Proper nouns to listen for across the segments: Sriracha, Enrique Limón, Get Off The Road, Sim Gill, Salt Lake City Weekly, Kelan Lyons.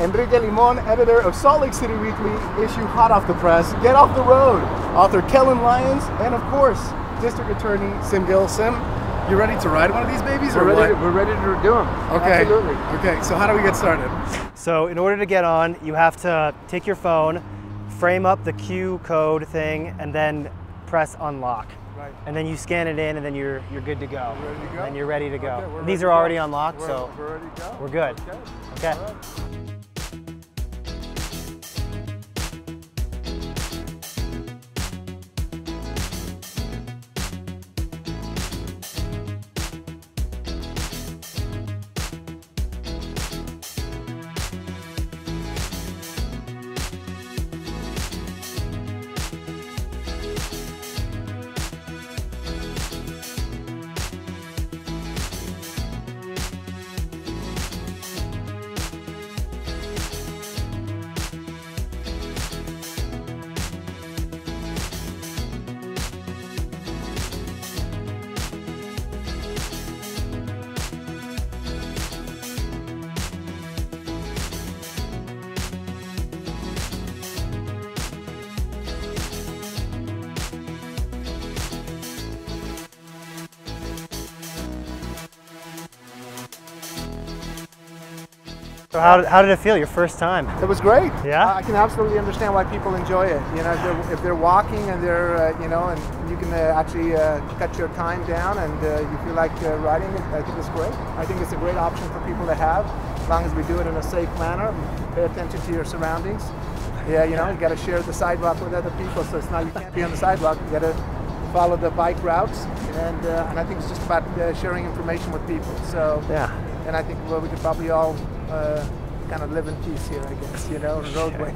Enrique Limón, editor of Salt Lake City Weekly, issue hot off the press, Get Off The Road, author Kelan Lyons, and of course, District Attorney Sim Gill. Sim, you ready to ride one of these babies, or what? We're ready to do them. Okay. Absolutely. Okay, so how do we get started? So in order to get on, you have to take your phone, frame up the Q code thing, and then press unlock. Right. And then you scan it in, and then you're good to go. You're ready to go? And you're ready to go. Okay, these are already unlocked, so we're ready to go. We're good. Okay. All right. So how did it feel your first time? It was great. Yeah, I can absolutely understand why people enjoy it. You know, if they're walking and they're you know, and you can actually cut your time down and you feel like riding it, I think it's great. I think it's a great option for people to have, as long as we do it in a safe manner. Pay attention to your surroundings. Yeah, you know, you got to share the sidewalk with other people, so it's not you can't be on the sidewalk. You got to follow the bike routes, and I think it's just about sharing information with people. So yeah, and I think we could probably all kind of live in peace here, I guess, you know, roadway.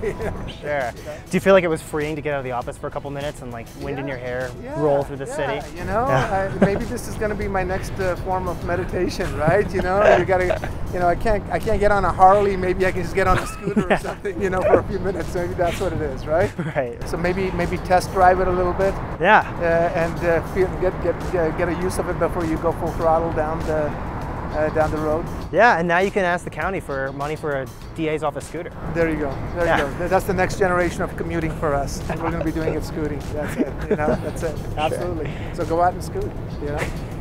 Sure. Do you feel like it was freeing to get out of the office for a couple minutes and like wind in your hair, roll through the city? You know, maybe this is going to be my next form of meditation, right? You know, you gotta, you know, I can't get on a Harley. Maybe I can just get on a scooter or something, you know, for a few minutes. Maybe that's what it is, right? Right. So maybe test drive it a little bit. Yeah. And get a use of it before you go full throttle down the road. Yeah, and now you can ask the county for money for a DA's office scooter. There you go. There you go. That's the next generation of commuting for us. We're going to be doing it scooting. That's it. You know, that's it. Absolutely. So go out and scoot. You know.